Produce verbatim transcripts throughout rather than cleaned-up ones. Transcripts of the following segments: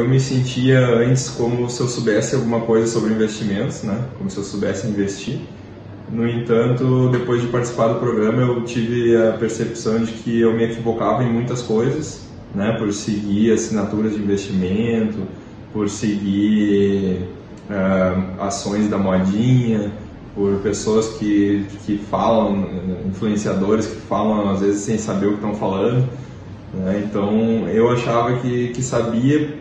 Eu me sentia antes como se eu soubesse alguma coisa sobre investimentos, né? Como se eu soubesse investir. No entanto, depois de participar do programa, eu tive a percepção de que eu me equivocava em muitas coisas, né? Por seguir assinaturas de investimento, por seguir uh, ações da modinha, por pessoas que, que falam, influenciadores que falam às vezes sem saber o que estão falando. Então eu achava que, que sabia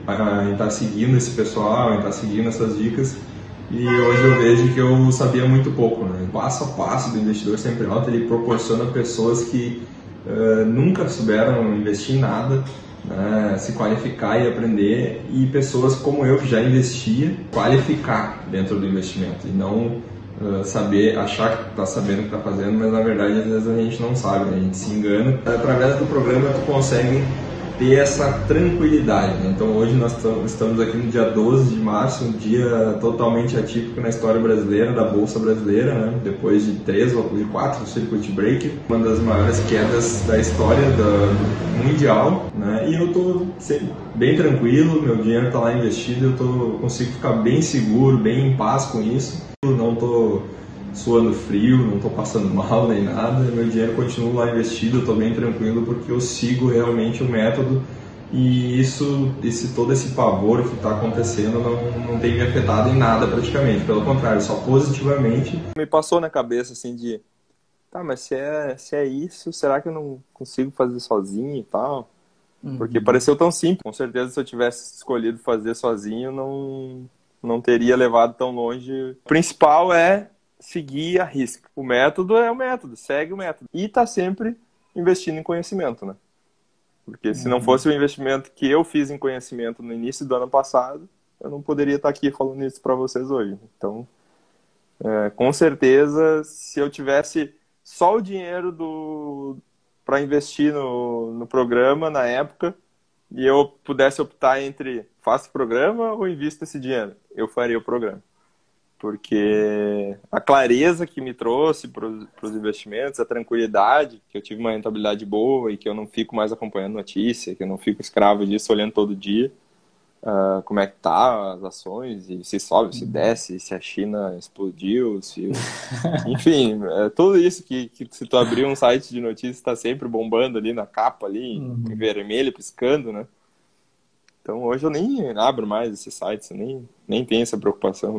em estar seguindo esse pessoal, em estar seguindo essas dicas, e hoje eu vejo que eu sabia muito pouco, né? Passo a passo do Investidor Sempre Alto, ele proporciona pessoas que uh, nunca souberam investir em nada, né? Se qualificar e aprender, e pessoas como eu que já investia, qualificar dentro do investimento e não Uh, saber, achar que está sabendo o que está fazendo, mas na verdade às vezes a gente não sabe, né? A gente se engana. Através do programa tu consegue ter essa tranquilidade, né? Então hoje nós estamos aqui no dia doze de março, um dia totalmente atípico na história brasileira, da Bolsa brasileira, né? Depois de três ou de quatro circuit break, uma das maiores quedas da história do mundial, né? E eu estou bem tranquilo, meu dinheiro está lá investido, eu tô, consigo ficar bem seguro, bem em paz com isso. Não estou suando frio, não estou passando mal nem nada, meu dinheiro continua lá investido, estou bem tranquilo porque eu sigo realmente o método, e isso, esse, todo esse pavor que está acontecendo não, não tem me afetado em nada praticamente, pelo contrário, só positivamente. Me passou na cabeça assim de, tá, mas se é, se é isso, será que eu não consigo fazer sozinho e tal? Uhum. Porque pareceu tão simples. Com certeza se eu tivesse escolhido fazer sozinho, não... não teria levado tão longe. O principal é seguir a risca. O método é o método, segue o método. E tá sempre investindo em conhecimento, né? Porque se não fosse o investimento que eu fiz em conhecimento no início do ano passado, eu não poderia estar aqui falando isso para vocês hoje. Então, é, com certeza, se eu tivesse só o dinheiro do para investir no, no programa, na época, e eu pudesse optar entre faço o programa ou invisto esse dinheiro, eu faria o programa. Porque a clareza que me trouxe para os investimentos, a tranquilidade, que eu tive uma rentabilidade boa e que eu não fico mais acompanhando notícia, que eu não fico escravo disso, olhando todo dia uh, como é que tá as ações, e se sobe, se desce, se a China explodiu, se... enfim, é tudo isso que, que se tu abrir um site de notícias está sempre bombando ali na capa, ali, uhum. Em vermelho, piscando, né? Então hoje eu nem abro mais esses sites, nem, nem tenho essa preocupação.